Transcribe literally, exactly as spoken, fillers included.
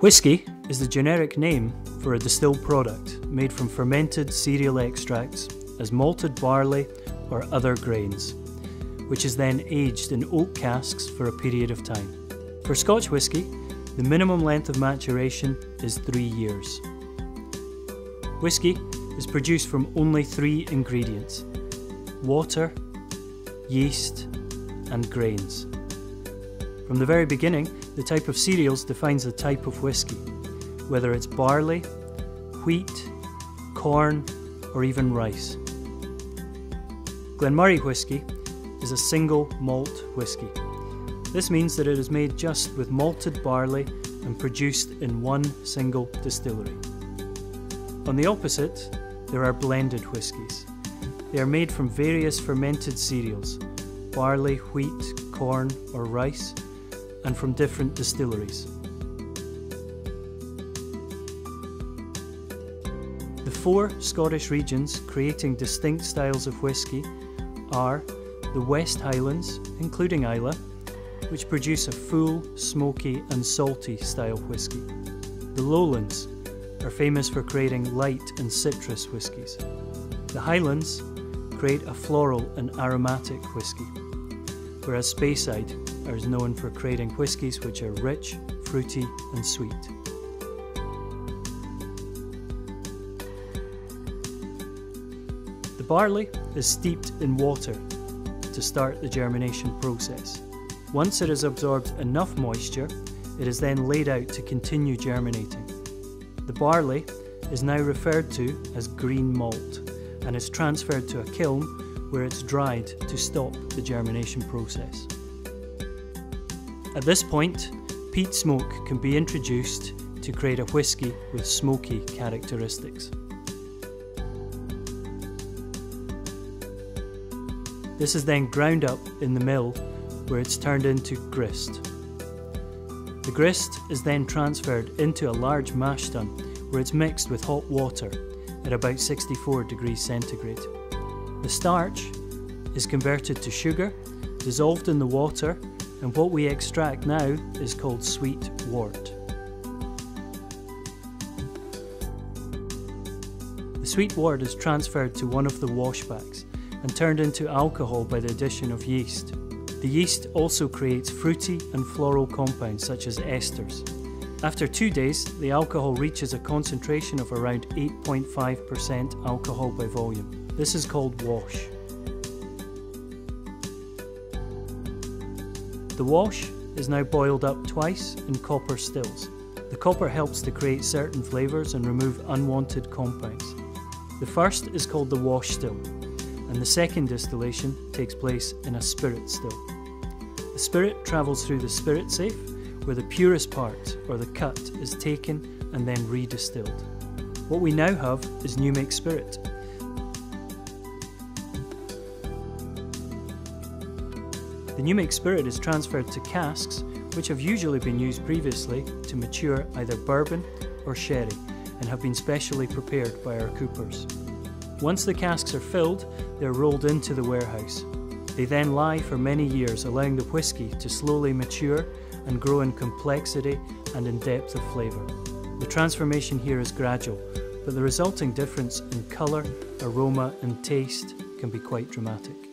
Whisky is the generic name for a distilled product made from fermented cereal extracts as malted barley or other grains, which is then aged in oak casks for a period of time. For Scotch whisky, the minimum length of maturation is three years. Whisky is produced from only three ingredients: water, yeast, and grains. From the very beginning, the type of cereals defines the type of whisky, whether it's barley, wheat, corn, or even rice. Glen Moray whisky is a single malt whisky. This means that it is made just with malted barley and produced in one single distillery. On the opposite, there are blended whiskies. They are made from various fermented cereals: barley, wheat, corn, or rice, and from different distilleries. The four Scottish regions creating distinct styles of whisky are the West Highlands, including Islay, which produce a full, smoky and salty style whisky. The Lowlands are famous for creating light and citrus whiskies. The Highlands create a floral and aromatic whisky, whereas Speyside is known for creating whiskies which are rich, fruity and sweet. The barley is steeped in water to start the germination process. Once it has absorbed enough moisture, it is then laid out to continue germinating. The barley is now referred to as green malt and is transferred to a kiln where it's dried to stop the germination process. At this point, peat smoke can be introduced to create a whisky with smoky characteristics. This is then ground up in the mill where it's turned into grist. The grist is then transferred into a large mash tun where it's mixed with hot water at about sixty-four degrees centigrade. The starch is converted to sugar, dissolved in the water, and what we extract now is called sweet wort. The sweet wort is transferred to one of the washbacks and turned into alcohol by the addition of yeast. The yeast also creates fruity and floral compounds such as esters. After two days, the alcohol reaches a concentration of around eight point five percent alcohol by volume. This is called wash. The wash is now boiled up twice in copper stills. The copper helps to create certain flavours and remove unwanted compounds. The first is called the wash still, and the second distillation takes place in a spirit still. The spirit travels through the spirit safe, where the purest part, or the cut, is taken and then redistilled. What we now have is new make spirit. The new make spirit is transferred to casks, which have usually been used previously to mature either bourbon or sherry and have been specially prepared by our coopers. Once the casks are filled, they're rolled into the warehouse. They then lie for many years, allowing the whisky to slowly mature and grow in complexity and in depth of flavour. The transformation here is gradual, but the resulting difference in colour, aroma and taste can be quite dramatic.